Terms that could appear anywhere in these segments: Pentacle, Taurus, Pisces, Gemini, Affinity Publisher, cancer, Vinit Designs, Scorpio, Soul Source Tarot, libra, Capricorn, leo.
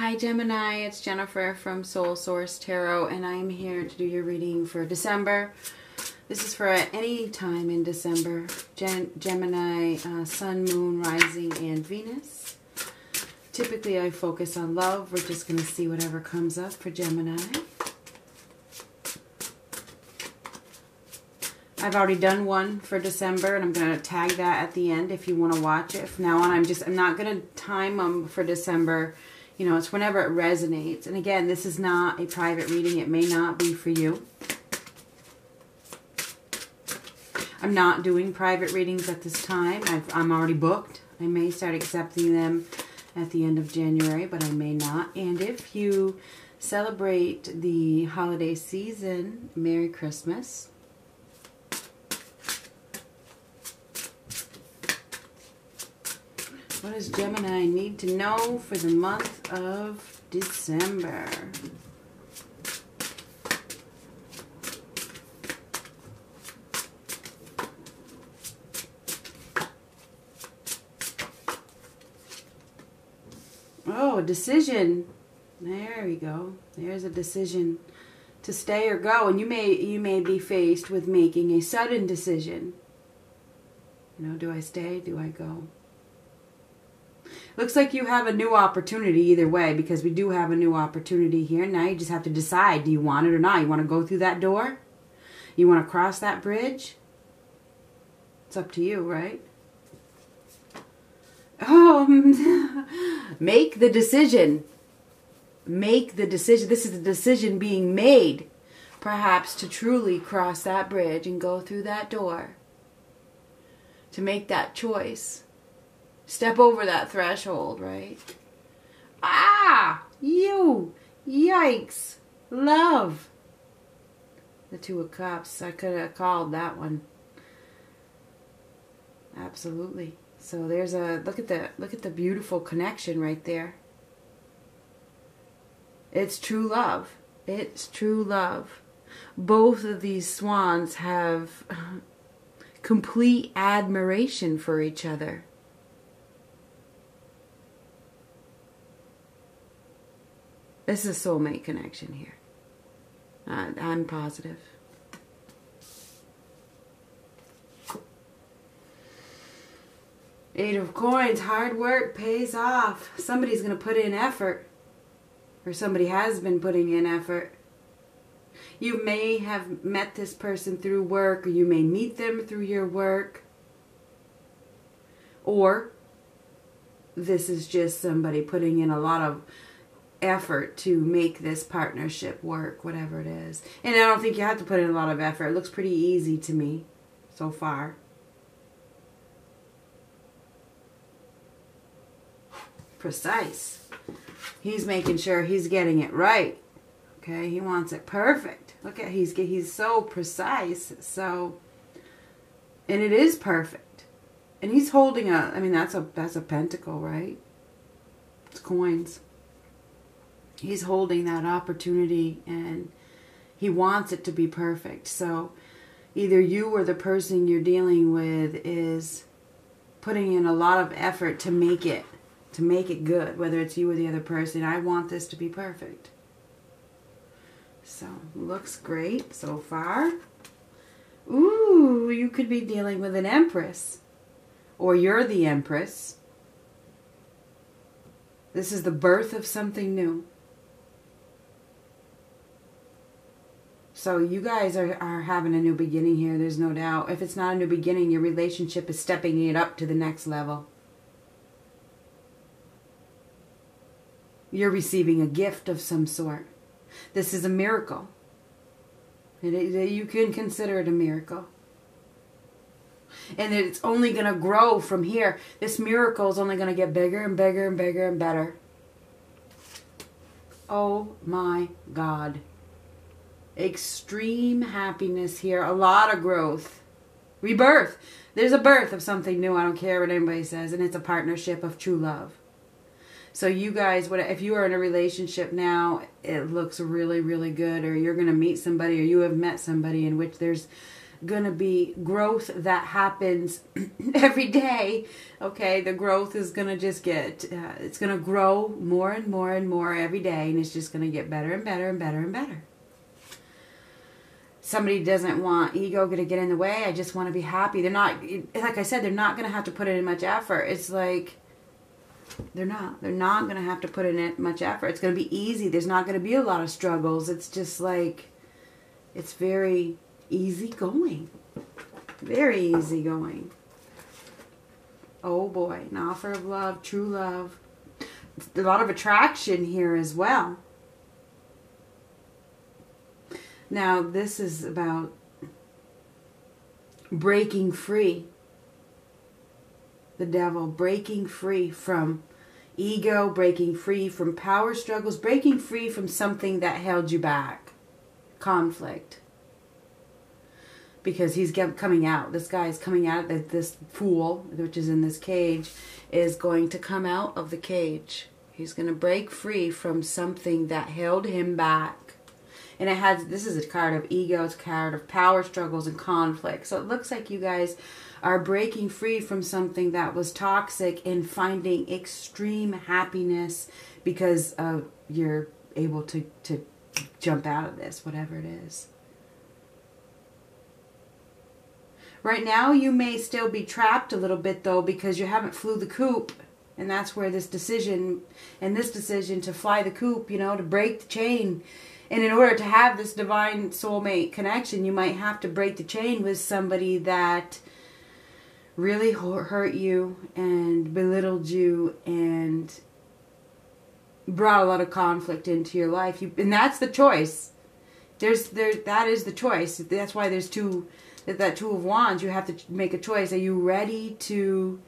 Hi Gemini, it's Jennifer from Soul Source Tarot, and I'm here to do your reading for December. This is for any time in December. Gemini, Sun, Moon, Rising, and Venus. Typically I focus on love. We're just going to see whatever comes up for Gemini. I've already done one for December, and I'm going to tag that at the end if you want to watch it. From now on, I'm not going to time them for December. You know, it's whenever it resonates. And again, this is not a private reading. It may not be for you. I'm not doing private readings at this time. I'm already booked. I may start accepting them at the end of January, but I may not. And if you celebrate the holiday season, Merry Christmas. What does Gemini need to know for the month of December? Oh, decision. There we go. There's a decision to stay or go, and you may be faced with making a sudden decision. You know, do I stay? Do I go? Looks like you have a new opportunity either way, because we do have a new opportunity here. Now you just have to decide, do you want it or not? You want to go through that door? You want to cross that bridge? It's up to you, right? Oh, make the decision. Make the decision. This is the decision being made, perhaps, to truly cross that bridge and go through that door. To make that choice. Step over that threshold, right? Ah! You! Yikes! Love! The Two of Cups. I could have called that one. Absolutely. So there's a look at the beautiful connection right there. It's true love. It's true love. Both of these swans have complete admiration for each other. This is a soulmate connection here. I'm positive. Eight of Coins. Hard work pays off. Somebody's going to put in effort. Or somebody has been putting in effort. You may have met this person through work. Or you may meet them through your work. Or this is just somebody putting in a lot of effort to make this partnership work, whatever it is. And I don't think you have to put in a lot of effort. It looks pretty easy to me so far. Precise. He's making sure he's getting it right. Okay, he wants it perfect. Look at, he's so precise. So, and it is perfect. And he's holding a, I mean, that's a pentacle, right? It's coins. He's holding that opportunity, and he wants it to be perfect. So either you or the person you're dealing with is putting in a lot of effort to make it good, whether it's you or the other person. I want this to be perfect. So looks great so far. Ooh, you could be dealing with an Empress, or you're the Empress. This is the birth of something new. So you guys are having a new beginning here, there's no doubt. If it's not a new beginning, your relationship is stepping it up to the next level. You're receiving a gift of some sort. This is a miracle. You can consider it a miracle. And it's only going to grow from here. This miracle is only going to get bigger and bigger and bigger and better. Oh my God. Extreme happiness here. A lot of growth. Rebirth. There's a birth of something new. I don't care what anybody says. And it's a partnership of true love. So you guys, if you are in a relationship now, it looks really, really good. Or you're going to meet somebody, or you have met somebody in which there's going to be growth that happens every day. Okay, the growth is going to just get, it's going to grow more and more and more every day, and it's just going to get better and better and better and better. Somebody doesn't want ego going to get in the way. I just want to be happy. They're not, like I said, they're not going to have to put in much effort. It's like, they're not going to have to put in much effort. It's going to be easy. There's not going to be a lot of struggles. It's just like, it's very easy going. Very easy going. Oh boy, an offer of love, true love. It's a lot of attraction here as well. Now, this is about breaking free. The devil, breaking free from ego, breaking free from power struggles, breaking free from something that held you back. Conflict. Because he's coming out. This guy is coming out. This fool, which is in this cage, is going to come out of the cage. He's going to break free from something that held him back. And it has, this is a card of ego, it's a card of power struggles and conflict. So it looks like you guys are breaking free from something that was toxic and finding extreme happiness because of you're able to jump out of this, whatever it is. Right now, you may still be trapped a little bit, though, because you haven't flew the coop. And that's where this decision, and this decision to fly the coop, you know, to break the chain. And in order to have this divine soulmate connection, you might have to break the chain with somebody that really hurt you and belittled you and brought a lot of conflict into your life. And that's the choice. That is the choice. That's why there's that Two of Wands. You have to make a choice. Are you ready to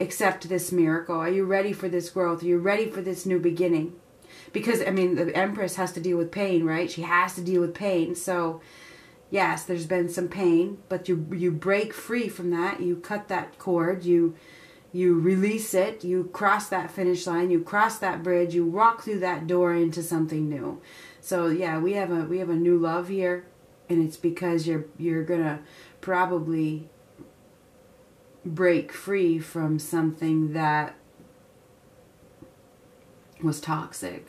accept this miracle? Are you ready for this growth? Are you ready for this new beginning? Because, I mean, the Empress has to deal with pain, right? She has to deal with pain. So, yes, there's been some pain, but you break free from that. You cut that cord. You release it. You cross that finish line. You cross that bridge. You walk through that door into something new. So, yeah, we have a new love here, and it's because you're gonna probably break free from something that was toxic.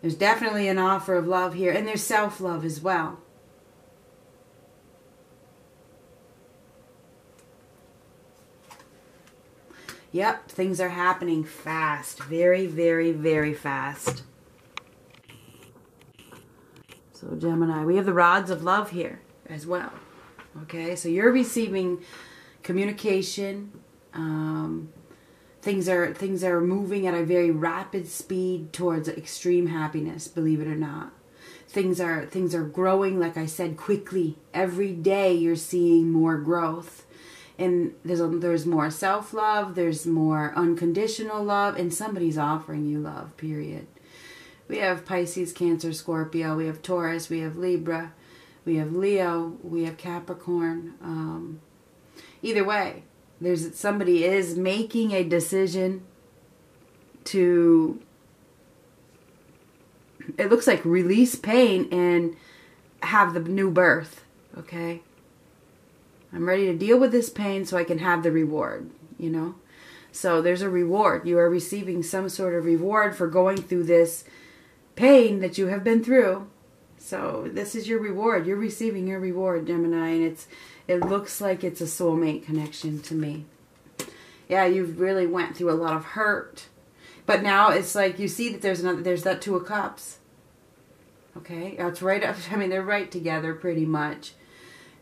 There's definitely an offer of love here, and there's self-love as well. Yep, things are happening fast. Very, very, very fast. So Gemini, we have the rods of love here as well. Okay, so you're receiving communication. Things are moving at a very rapid speed towards extreme happiness, believe it or not. Things are growing, like I said, quickly. Every day you're seeing more growth. And there's more self-love, there's more unconditional love, and somebody's offering you love, period. We have Pisces, Cancer, Scorpio, we have Taurus, we have Libra, we have Leo, we have Capricorn. Either way. Somebody is making a decision to, it looks like, release pain and have the new birth. Okay, I'm ready to deal with this pain so I can have the reward, you know. So there's a reward. You are receiving some sort of reward for going through this pain that you have been through. So this is your reward. You're receiving your reward, Gemini, and it looks like it's a soulmate connection to me. Yeah, you've really went through a lot of hurt. But now it's like you see that there's that Two of Cups. Okay? That's right up, I mean, they're right together pretty much.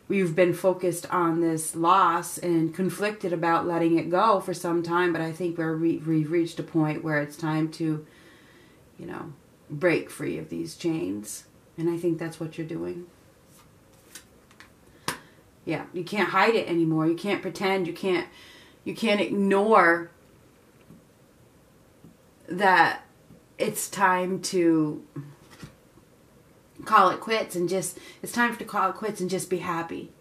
We've been focused on this loss and conflicted about letting it go for some time, but I think we've reached a point where it's time to, you know, break free of these chains. And I think that's what you're doing. Yeah, you can't hide it anymore. You can't pretend. You can't ignore that it's time to call it quits and just, it's time to call it quits and just be happy.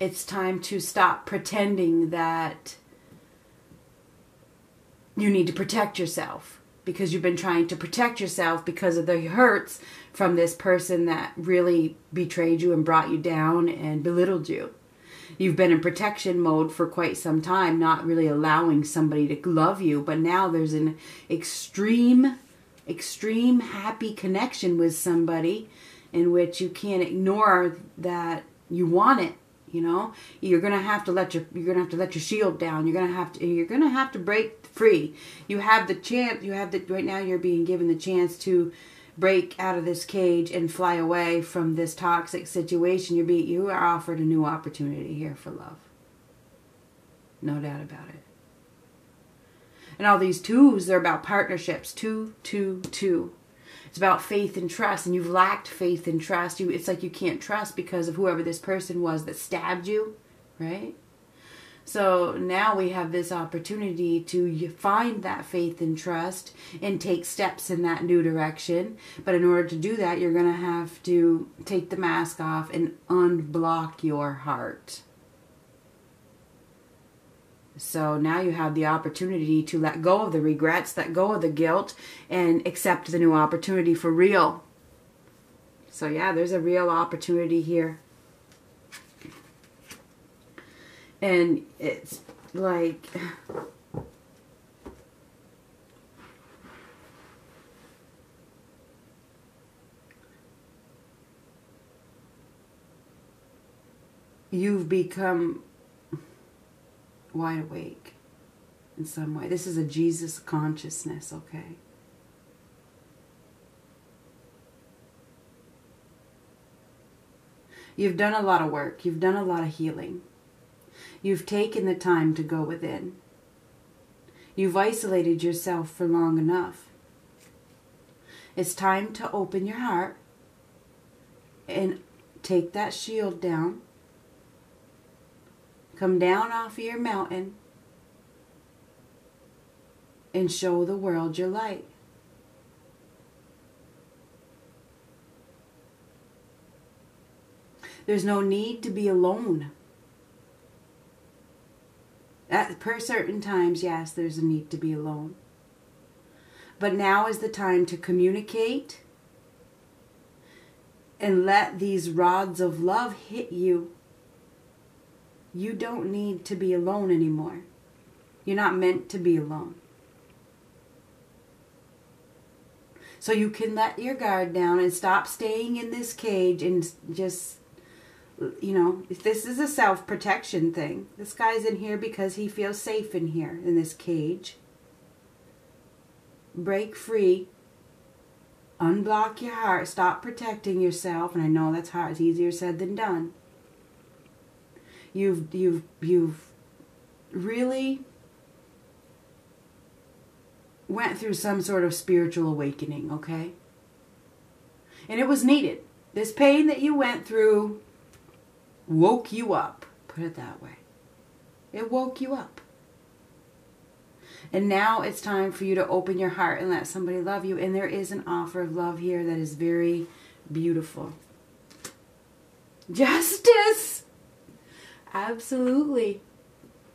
It's time to stop pretending that you need to protect yourself. because you've been trying to protect yourself because of the hurts from this person that really betrayed you and brought you down and belittled you. You've been in protection mode for quite some time, not really allowing somebody to love you. But now there's an extreme happy connection with somebody in which you can't ignore that you want it. You know, you're gonna have to let your shield down. You're gonna have to break free. You have the chance. You have the right now. You're being given the chance to break out of this cage and fly away from this toxic situation. You are offered a new opportunity here for love. No doubt about it. And all these twos, they're about partnerships. 2, 2, 2. It's about faith and trust, and you've lacked faith and trust. It's like you can't trust because of whoever this person was that stabbed you, right? So now we have this opportunity to find that faith and trust and take steps in that new direction. But in order to do that, you're going to have to take the mask off and unblock your heart. So now you have the opportunity to let go of the regrets, let go of the guilt, and accept the new opportunity for real. So yeah, there's a real opportunity here. And it's like, you've become wide awake in some way. This is a Jesus consciousness, okay? You've done a lot of work. You've done a lot of healing. You've taken the time to go within. You've isolated yourself for long enough. It's time to open your heart and take that shield down. Come down off your mountain and show the world your light. There's no need to be alone. At per certain times, yes, there's a need to be alone. But now is the time to communicate and let these rods of love hit you. You don't need to be alone anymore. You're not meant to be alone. So you can let your guard down and stop staying in this cage and just, you know, if this is a self-protection thing. This guy's in here because he feels safe in here, in this cage. Break free. Unblock your heart. Stop protecting yourself. And I know that's hard. It's easier said than done. You've really went through some sort of spiritual awakening, okay? And it was needed. This pain that you went through woke you up. Put it that way. It woke you up. And now it's time for you to open your heart and let somebody love you. And there is an offer of love here that is very beautiful. Justice! Absolutely.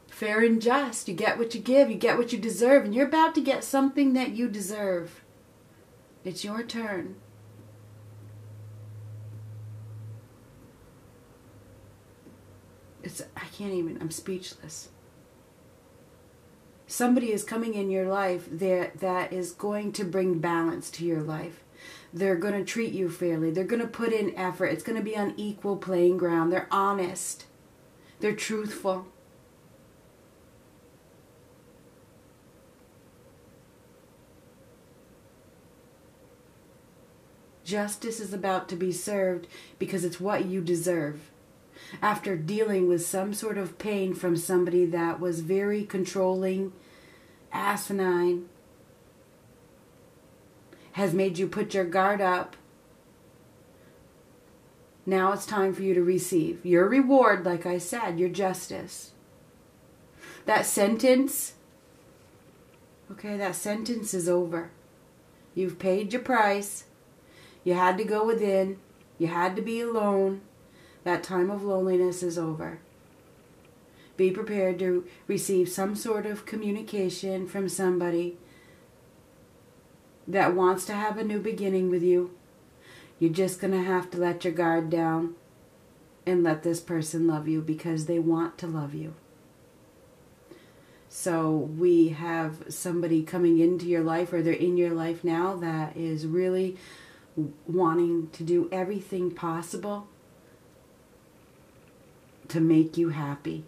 Fair and just. You get what you give. You get what you deserve. And you're about to get something that you deserve. It's your turn. I can't even. I'm speechless. Somebody is coming in your life that is going to bring balance to your life. They're going to treat you fairly. They're going to put in effort. It's going to be on equal playing ground. They're honest. They're truthful. Justice is about to be served because it's what you deserve. After dealing with some sort of pain from somebody that was very controlling, asinine, has made you put your guard up, now it's time for you to receive your reward, like I said, your justice. That sentence, okay, that sentence is over. You've paid your price. You had to go within. You had to be alone. That time of loneliness is over. Be prepared to receive some sort of communication from somebody that wants to have a new beginning with you. You're just going to have to let your guard down and let this person love you because they want to love you. So we have somebody coming into your life, or they're in your life now, that is really wanting to do everything possible to make you happy,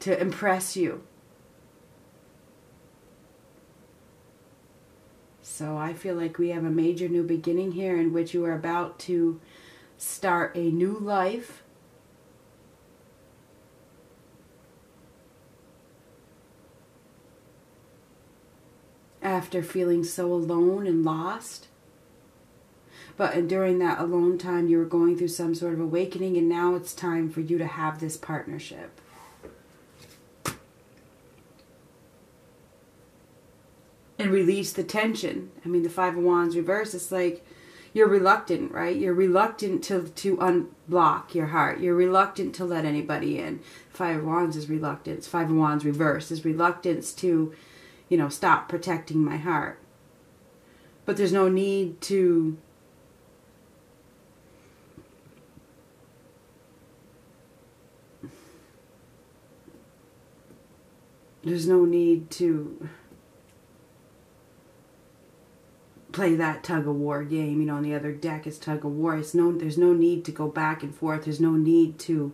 to impress you. So I feel like we have a major new beginning here in which you are about to start a new life. After feeling so alone and lost. But during that alone time, you were going through some sort of awakening, and now it's time for you to have this partnership. And release the tension. I mean, the Five of Wands reverse, it's like you're reluctant, right? You're reluctant to unblock your heart. You're reluctant to let anybody in. Five of Wands is reluctance. Five of Wands reverse is reluctance to, you know, stop protecting my heart. But there's no need to play that tug-of-war game, you know, on the other deck is tug-of-war. There's no need to go back and forth. There's no need to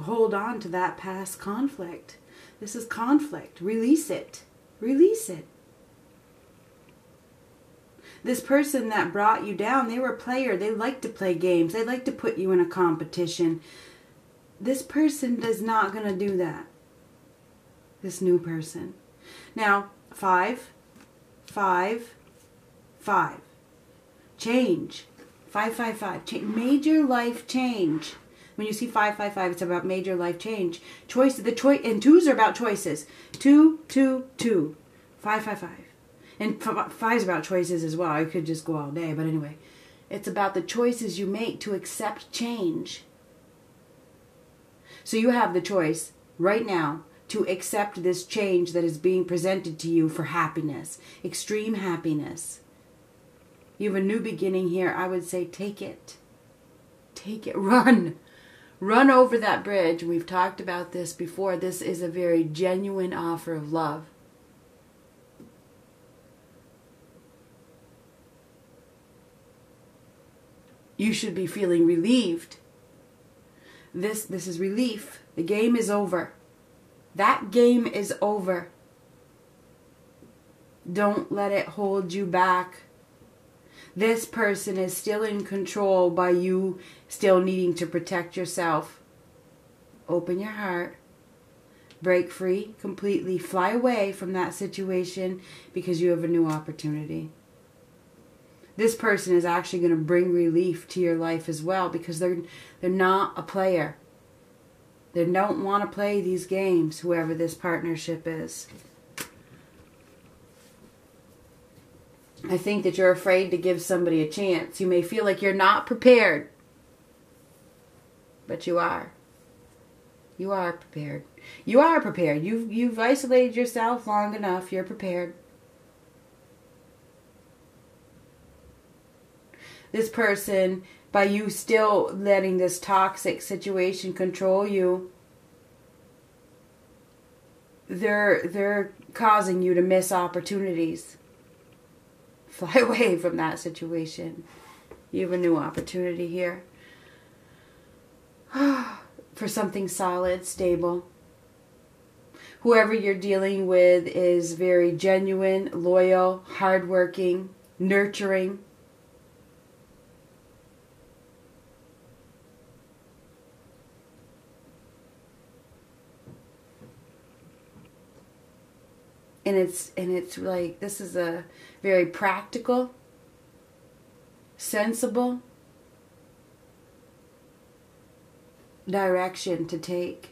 hold on to that past conflict. This is conflict. Release it. Release it. This person that brought you down, they were a player. They like to play games. They like to put you in a competition. This person is not going to do that. This new person. Now, five, five, five. Change. Five, five, five. Major life change. When you see 555, it's about major life change. Choice, and twos are about choices. Two, two, two. 555. And five's about choices as well. I could just go all day, but anyway. It's about the choices you make to accept change. So you have the choice right now to accept this change that is being presented to you for happiness. Extreme happiness. You have a new beginning here. I would say take it. Take it. Run. Run over that bridge. We've talked about this before. This is a very genuine offer of love. You should be feeling relieved. This is relief. The game is over. That game is over. Don't let it hold you back. This person is still in control by you still needing to protect yourself. Open your heart. Break free completely. Fly away from that situation because you have a new opportunity. This person is actually going to bring relief to your life as well because they're not a player. They don't want to play these games, whoever this partnership is. I think that you're afraid to give somebody a chance. You may feel like you're not prepared, but you are. You are prepared. You are prepared. You've isolated yourself long enough. You're prepared. This person, by you still letting this toxic situation control you, they're causing you to miss opportunities. Fly away from that situation. You have a new opportunity here. For something solid, stable. Whoever you're dealing with is very genuine, loyal, hardworking, nurturing. And it's like, this is a very practical, sensible direction to take.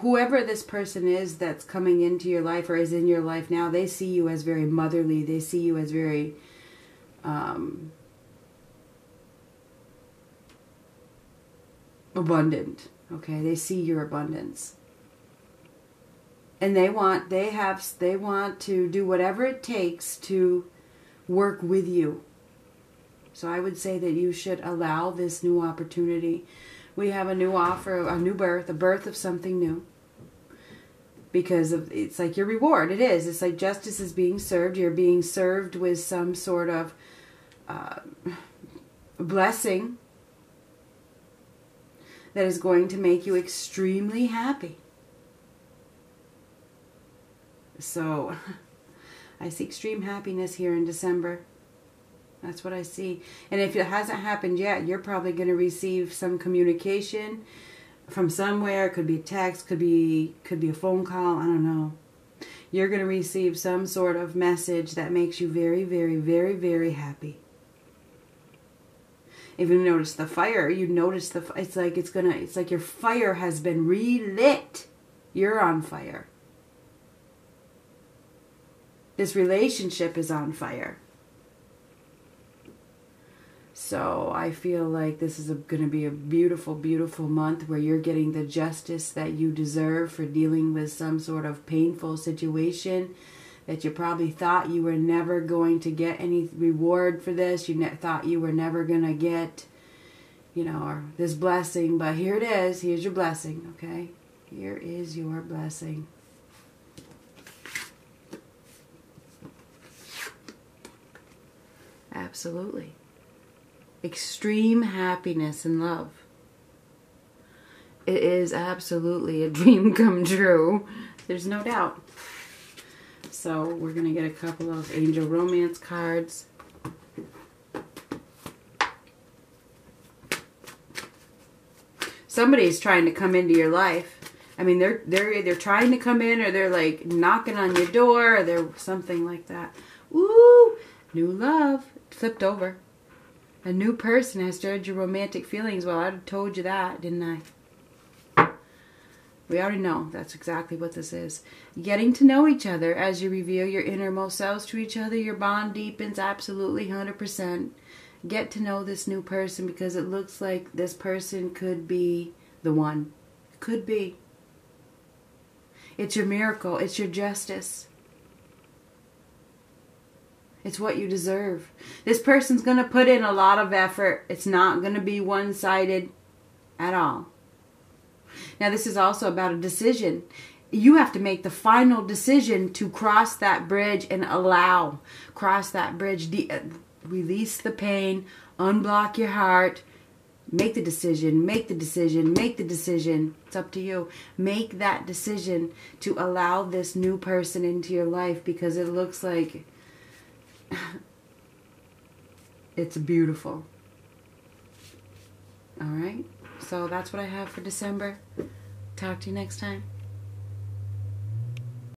whoever this person is that's coming into your life or is in your life now, they see you as very motherly. They see you as very abundant. Okay, they see your abundance. And they want to do whatever it takes to work with you. So I would say that you should allow this new opportunity. We have a new offer, a new birth, a birth of something new. Because of, it's like your reward. It is. It's like justice is being served. You're being served with some sort of blessing that is going to make you extremely happy. So I see extreme happiness here in December. That's what I see. And if it hasn't happened yet, you're probably going to receive some communication from somewhere. It could be a text, could be a phone call, I don't know. You're going to receive some sort of message that makes you very, very, very, very happy. If you notice the fire, you notice the it's like your fire has been relit. You're on fire. This relationship is on fire. So I feel like this is going to be a beautiful, beautiful month where you're getting the justice that you deserve for dealing with some sort of painful situation that you probably thought you were never going to get any reward for this. You thought you were never going to get, you know, or this blessing. But here it is. Here's your blessing, okay? Here is your blessing. Absolutely. Extreme happiness and love. It is absolutely a dream come true. There's no doubt. So we're going to get a couple of angel romance cards. Somebody's trying to come into your life. I mean, they're either trying to come in or they're like knocking on your door or they're something like that. Ooh, new love. Flipped over. A new person has stirred your romantic feelings. Well, I told you that, didn't I? We already know. That's exactly what this is. Getting to know each other as you reveal your innermost selves to each other. Your bond deepens absolutely 100%. Get to know this new person because it looks like this person could be the one. Could be. It's your miracle. It's your justice. It's what you deserve. This person's going to put in a lot of effort. It's not going to be one-sided at all. Now, this is also about a decision. You have to make the final decision to cross that bridge and allow. Cross that bridge. Release the pain. Unblock your heart. Make the decision. Make the decision. Make the decision. It's up to you. Make that decision to allow this new person into your life because it looks like... it's beautiful. All right, so that's what I have for December. Talk to you next time.